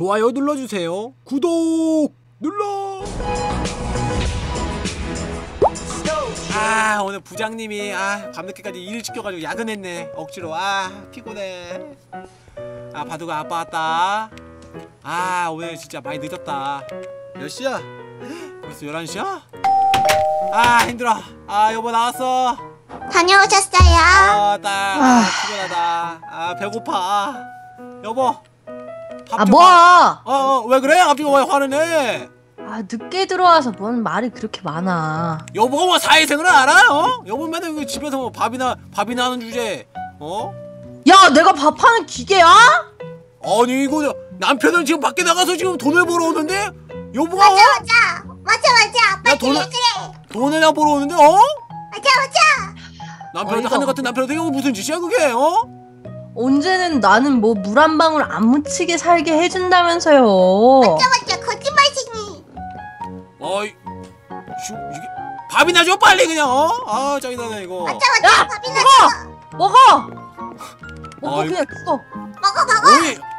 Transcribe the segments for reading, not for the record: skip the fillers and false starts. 좋아요 눌러주세요. 구독 눌러. 아 오늘 부장님이 밤늦게까지 일을 시켜가지고 야근했네. 억지로. 피곤해. 바둑아 아빠 왔다. 오늘 진짜 많이 늦었다. 몇 시야? 벌써 11시야? 힘들어. 여보 나왔어. 다녀오셨어요? 딸 피곤하다. 배고파. 여보 밥 좀 봐. 왜 그래? 갑자기 왜 화를 내? 늦게 들어와서 뭔 말이 그렇게 많아. 여보가 뭐 사회생활을 알아? 여보 맨날 왜 집에서 뭐 밥이나 하는 주제에 야 내가 밥하는 기계야? 아니 이거 남편은 지금 밖에 나가서 지금 돈을 벌어오는데 여보가 맞아 아빠 돈을 돈이나 벌어오는데 맞아 남편한테 하늘같은 남편한테 이거 무슨 짓이야 그게 언제는 나는 뭐 물 한 방울 안 묻히게 살게 해준다면서요. 맞아 거짓말쟁이. 이게 밥이나 줘 빨리 그냥. 짜증나네 이거. 맞아 야, 밥이나 줘. 먹어 그냥 죽어. 먹어.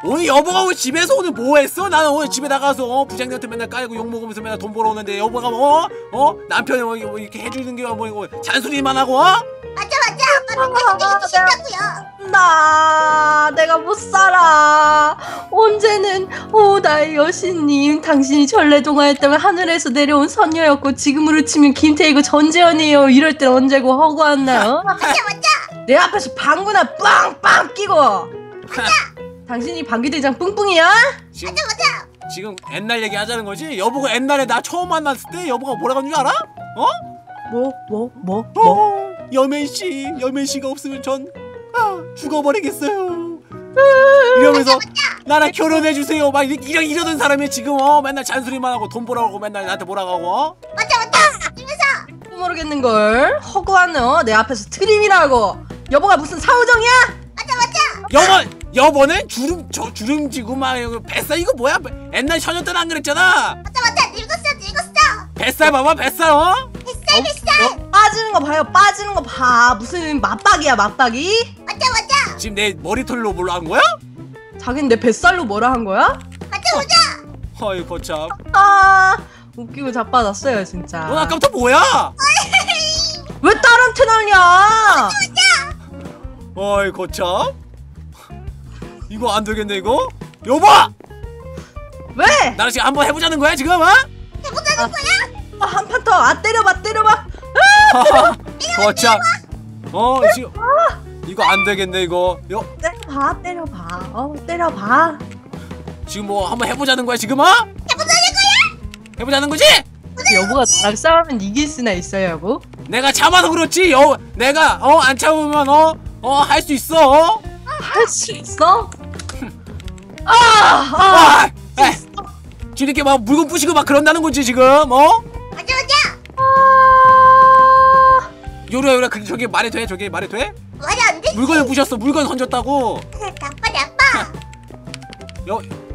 오늘 여보가 오늘 집에서 오늘 뭐 했어? 나는 오늘 집에 나가서 부장님한테 맨날 까이고 욕 먹으면서 맨날 돈 벌어 오는데 여보가 남편이 뭐 이렇게 해주는 게 뭐 잔소리만 하고 맞아 아빠 맨날 싫다고요. 내가 못 살아. 언제는 나의 여신님 당신이 전래동화였다면 하늘에서 내려온 선녀였고 지금으로 치면 김태희고 전재현이에요. 이럴 때 언제고 허구한 나요? 맞아 내 앞에서 방구나 빵빵 끼고. 당신이 방귀대장 뿡뿡이야? 맞아 지금 옛날 얘기 하자는 거지? 여보가 옛날에 나 처음 만났을 때 여보가 뭐라고 한 줄 알아? 여맨씨 여맨씨가 없으면 전 죽어버리겠어요 이러면서 나랑 결혼해주세요 막 이러던 사람이 지금 맨날 잔소리만 하고 돈 벌어오고 맨날 나한테 뭐라고 하고 맞아 이러면서 모르겠는걸 허구하네. 내 앞에서 트림이라고. 여보가 무슨 사우정이야? 여보는 주름지고 막 뱃살 이거 뭐야? 옛날 처녀 때는 안 그랬잖아. 맞아 늙었어. 뱃살 봐봐 뱃살 뱃살. 빠지는 거 봐요 빠지는 거 봐. 무슨 맞박이야 맞박이? 맞아. 지금 내 머리털로 뭐라 한 거야? 자기는 내 뱃살로 뭐라 한 거야? 맞아. 어이 거참. 웃기고 자빠졌어요 진짜. 넌 아까부터 뭐야? 왜 딸한테 난리야? 맞아. 어이 거참. 이거 안 되겠네 이거? 여보! 왜? 나랑 지금 한번 해보자는 거야 지금? 해보자는 거야? 한 판 더! 때려봐! 거참! 지금 이거 안 되겠네 이거. 때려봐 때려봐. 지금 뭐 한번 해보자는 거야 지금? 해보자는 거지? 여보가 나랑 싸우면 이길 수나 있어요 여보? 내가 참아서 그렇지 여보. 내가 안 참으면 할 수 있어. 할 수 있어? 이렇게 막 물건 부시고 막 그런다는 거지 지금 맞아. 요루야 저기 말이 돼? 말이 안 되지. 물건을 부셨어. 물건 던졌다고. 나빠.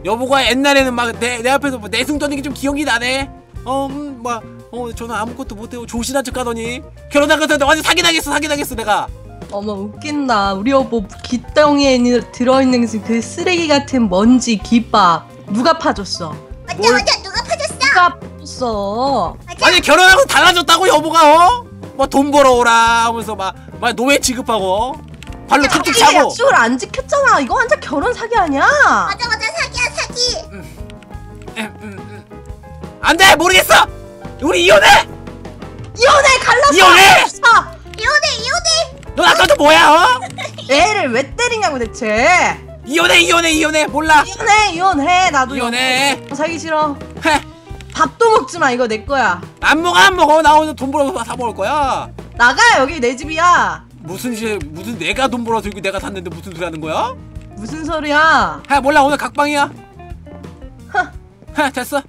여보가 옛날에는 막 내 앞에서 뭐 내숭 떠는 게 좀 기억이 나네. 저는 아무것도 못해요. 조신한 척 하더니 결혼하고 나서 완전 사기당했어 내가. 어머 웃긴다. 우리 여보 귓덩이에 들어있는 그 쓰레기 같은 먼지 김밥 누가 파줬어? 맞아 누가 파줬어? 아니 결혼하고 달라졌다고 여보가 막 돈 벌어오라 하면서 막 노예 취급하고 발로 툭툭 차고 약속을 안 지켰잖아. 이거 완전 결혼 사기 아니야? 맞아 사기야. 안돼 모르겠어. 우리 이혼해 갈라서 이혼해. 너 아까도 뭐야? 애를 왜 때리냐고 대체. 이혼해. 몰라. 이혼해. 나도 이혼해. 사기 싫어. 밥도 먹지 마. 이거 내 거야. 안 먹어. 나 오늘 돈 벌어서 사 먹을 거야. 나가. 여기 내 집이야. 무슨 내가 돈 벌어서 이거 내가 샀는데 무슨 소리 하는 거야? 무슨 소리야? 몰라. 오늘 각방이야. 됐어.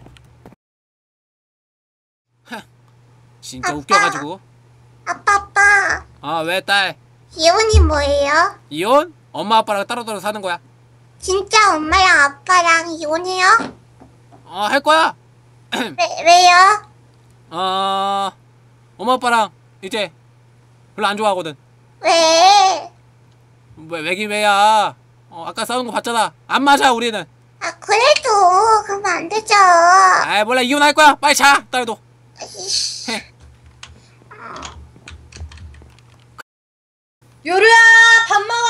진짜 아빠. 웃겨가지고. 아빠. 왜 딸? 이혼이 뭐예요? 이혼? 엄마 아빠랑 따로따로 사는 거야. 진짜 엄마랑 아빠랑 이혼해요? 할 거야. 왜요? 엄마 아빠랑 이제 별로 안 좋아하거든. 왜? 왜긴 왜야. 아까 싸우는 거 봤잖아. 안 맞아 우리는. 그래도 빨리 자. 아 몰라 이혼할 거야. 빨리 자 딸도. 요루야 밥 먹어.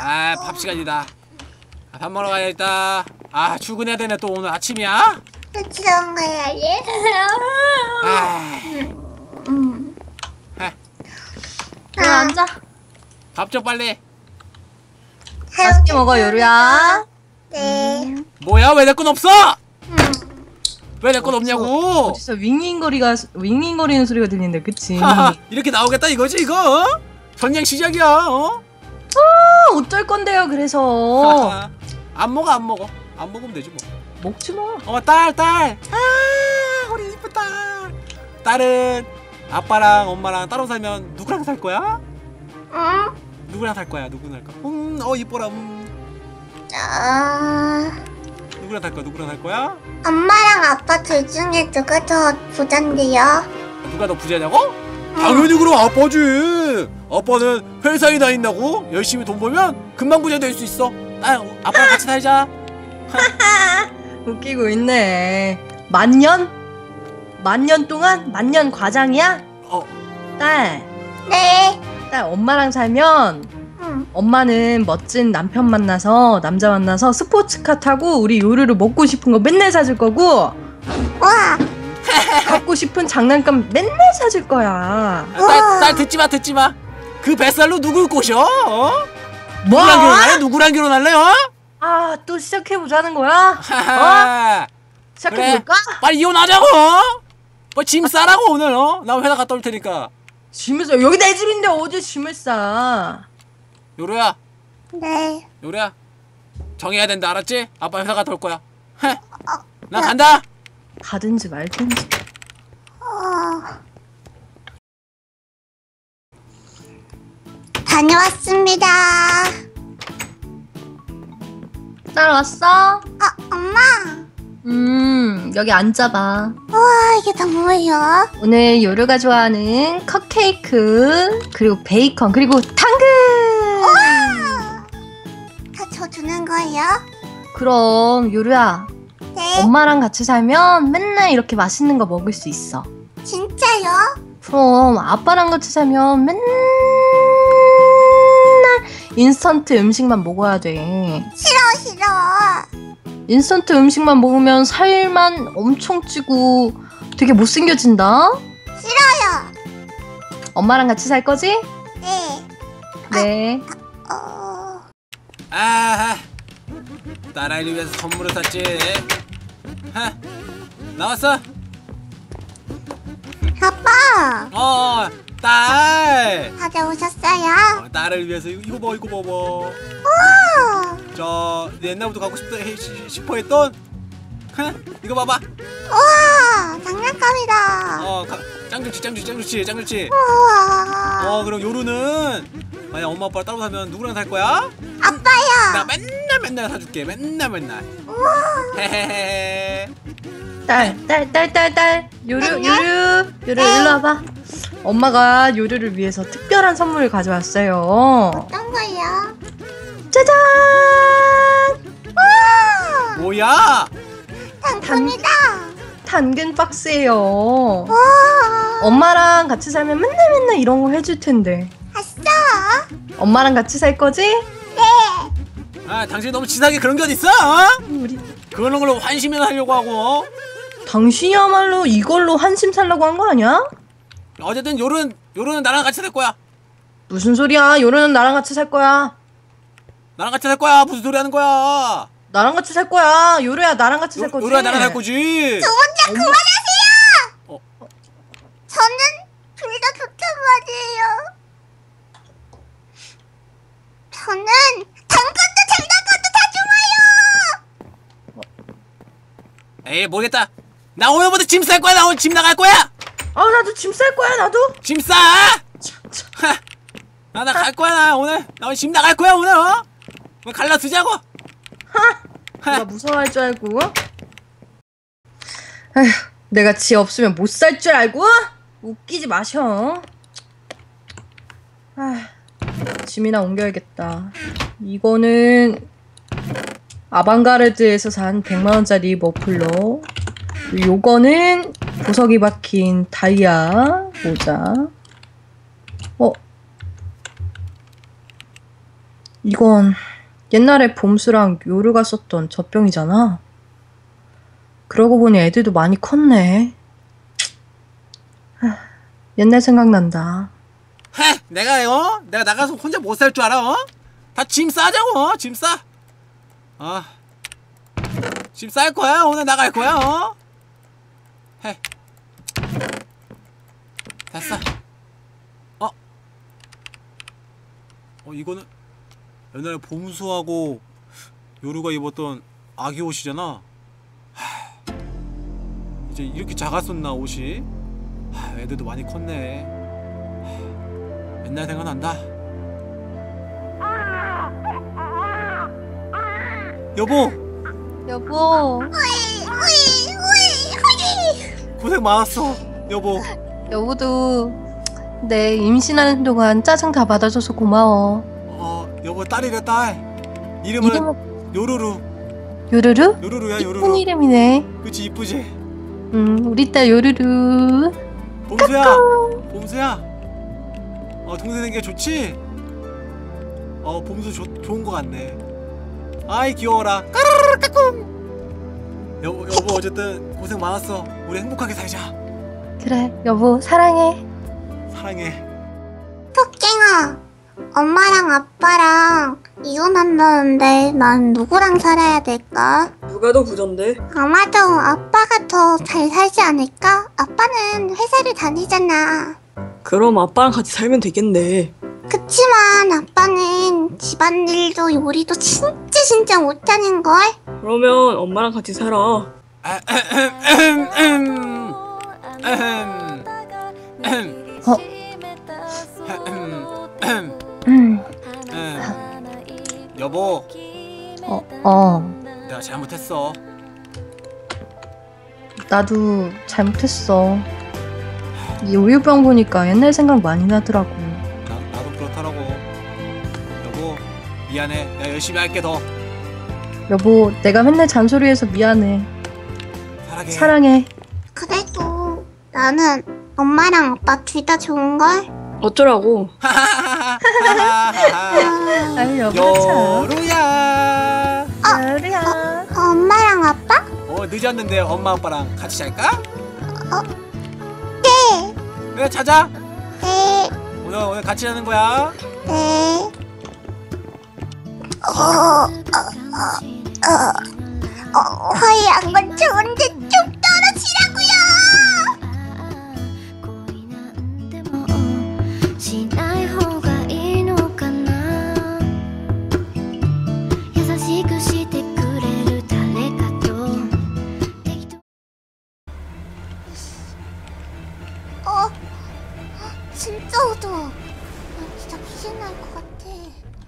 아 밥 시간이다. 아, 밥 먹으러 가야겠다. 아 출근해야 되네 또 오늘 아침이야? 그런 거야 얘. 아. 아. 앉아. 밥 줘 빨리. 맛있게 먹어 요루야. 네. 뭐야 왜 내 건 없어? 왜 내 건 없냐고? 어디서 윙윙거리는 소리가 들리는데 그치? 하하, 이렇게 나오겠다 이거지 이거? 어? 전쟁 시작이야 어? 아 어쩔 건데요 그래서. 하하, 안 먹으면 되지 뭐. 먹지 마. 어 딸. 아 우리 이쁜 딸. 딸은 아빠랑 엄마랑 따로 살면 누구랑 살 거야? 응? 누구랑 살 거야 어 이뻐라. 누구랑 살 거야? 엄마랑 아빠 둘 중에 누가 더 부잔데요? 누가 더 부자냐고? 당연히 그럼 아빠지. 아빠는 회사에 다닌다고 열심히 돈 벌면 금방 부자 될 수 있어. 아빠랑 같이 살자. 웃기고 있네. 만년? 만년 동안? 만년 과장이야? 어. 딸. 네. 딸 엄마랑 살면 엄마는 멋진 남편 만나서 남자 만나서 스포츠카 타고 우리 요루루 먹고 싶은 거 맨날 사줄 거고 와 갖고 싶은 장난감 맨날 사줄 거야. 딸 듣지마 그 뱃살로 누굴 꼬셔? 어? 뭐? 누구랑 결혼할래? 어? 아 또 시작해보자는 거야? 어? 시작해볼까? 그래. 빨리 이혼하자고! 빨리 짐 싸라고 오늘 어? 나 회사 갔다 올 테니까 짐을 싸? 여기 내 집인데 어디 짐을 싸? 요루야. 네. 요루야. 정해야 된다. 알았지? 아빠 회사 갔다 올 거야. 나 간다. 가든지 말든지. 다녀왔습니다. 딸 왔어? 엄마. 여기 앉아봐. 우와 이게 다 뭐예요? 오늘 요루가 좋아하는 컵케이크 그리고 베이컨 그리고 당근. 저 주는 거예요? 그럼 요루야. 네? 엄마랑 같이 살면 맨날 이렇게 맛있는 거 먹을 수 있어. 진짜요? 그럼 아빠랑 같이 살면 맨날 인스턴트 음식만 먹어야 돼. 싫어. 인스턴트 음식만 먹으면 살만 엄청 찌고 되게 못생겨진다. 싫어요. 엄마랑 같이 살 거지? 네. 네. 아하 딸아이를 위해서 선물을 샀지. 하 나왔어. 아빠. 딸. 가져오셨어요? 딸을 위해서 이거 먹어. 오. 저 옛날부터 갖고 싶어했던. 이거 봐봐. 우와 장난감이다. 짱좋지. 우와. 그럼 요루는. 만약 엄마 아빠랑 따로 살면 누구랑 살 거야? 아빠야. 나 맨날 사줄게. 맨날. 헤헤헤. 딸. 요루 일로 와봐. 엄마가 요루를 위해서 특별한 선물을 가져왔어요. 어떤 거야? 짜잔. 우와. 뭐야? 당근이다. 당근 박스예요. 우와. 엄마랑 같이 살면 맨날 이런 거 해줄 텐데. 엄마랑 같이 살 거지? 네. 아 당신이 너무 진하게 그런 게 어딨어? 어? 그런 걸로 환심이나 하려고 하고. 당신이야말로 이걸로 환심 살라고 한 거 아니야? 어쨌든 요루는 나랑 같이 살 거야. 무슨 소리야? 요루는 나랑 같이 살 거야. 무슨 소리 하는 거야? 나랑 같이 살 거야. 요루야 나랑 같이 살 거지. 요루야 나랑 살 거지. 저 혼자 그만하세요. 저는 둘 다 좋단 말이에요. 저는 당근도 장난감도 다 좋아요. 에이 모르겠다. 나 오늘부터 짐 쌀 거야. 나 오늘 짐 나갈 거야. 나도 짐 쌀 거야. 짐 싸. 나 갈 거야. 나 오늘 짐 나갈 거야 오늘. 뭐 갈라 두자고. 내가 무서워할 줄 알고. 에휴, 내가 지 없으면 못 살 줄 알고. 웃기지 마셔. 짐이나 옮겨야겠다. 이거는 아방가르드에서 산 100만원짜리 머플러. 요거는 보석이 박힌 다이아 모자. 이건 옛날에 봄수랑 요루가 썼던 젖병이잖아. 그러고 보니 애들도 많이 컸네. 옛날 생각난다. 헤! 내가 나가서 혼자 못 살 줄 알아? 다 짐 싸자고. 짐 싸. 짐 쌀 거야. 오늘 나갈 거야. 헤. 다 싸. 이거는 옛날에 봄수하고 요루가 입었던 아기 옷이잖아. 이제 이렇게 작았었나 옷이. 애들도 많이 컸네. 옛날 생각난다. 여보. 여보. 고생 많았어, 여보. 여보도 내 임신하는 동안 짜증 다 받아줘서 고마워. 여보, 딸이래, 딸. 이름은 요루루. 요루루? 요루루야, 요루루. 이쁜 이름이네. 그치, 이쁘지? 우리 딸 요루루. 봄수야. 까꿍. 봄수야. 동생 생긴 게 좋지? 봄수 좋은 거 같네. 아이, 귀여워라. 까르르 까꿍. 여보, 어쨌든 고생 많았어. 우리 행복하게 살자. 그래, 여보, 사랑해. 사랑해. 토깽아. 엄마랑 아빠랑 이혼한다는데 난 누구랑 살아야 될까? 누가 더 부전데? 아마도 아빠가 더 잘 살지 않을까? 아빠는 회사를 다니잖아. 그럼 아빠랑 같이 살면 되겠네. 그치만 아빠는 집안일도 요리도 진짜 못하는걸? 그러면 엄마랑 같이 살아. 여보. 내가 잘못했어. 나도 잘못했어. 이 우유병 보니까 옛날 생각 많이 나더라고. 나도 그렇더라고. 여보, 미안해. 내가 열심히 할게 더. 여보, 내가 맨날 잔소리해서 미안해. 사랑해. 그래도 나는 엄마랑 아빠 둘 다 좋은걸? 어쩌라고? 요루야. 요루야. 엄마랑 아빠? 늦었는데 엄마 아빠랑 같이 잘까? 네. 그래, 자자. 네. 오늘 같이 자는 거야. 네. 화해한 건 좋은데 좀 떨어지라고요. 진짜 어두워. 나 진짜 귀신 날 것 같아.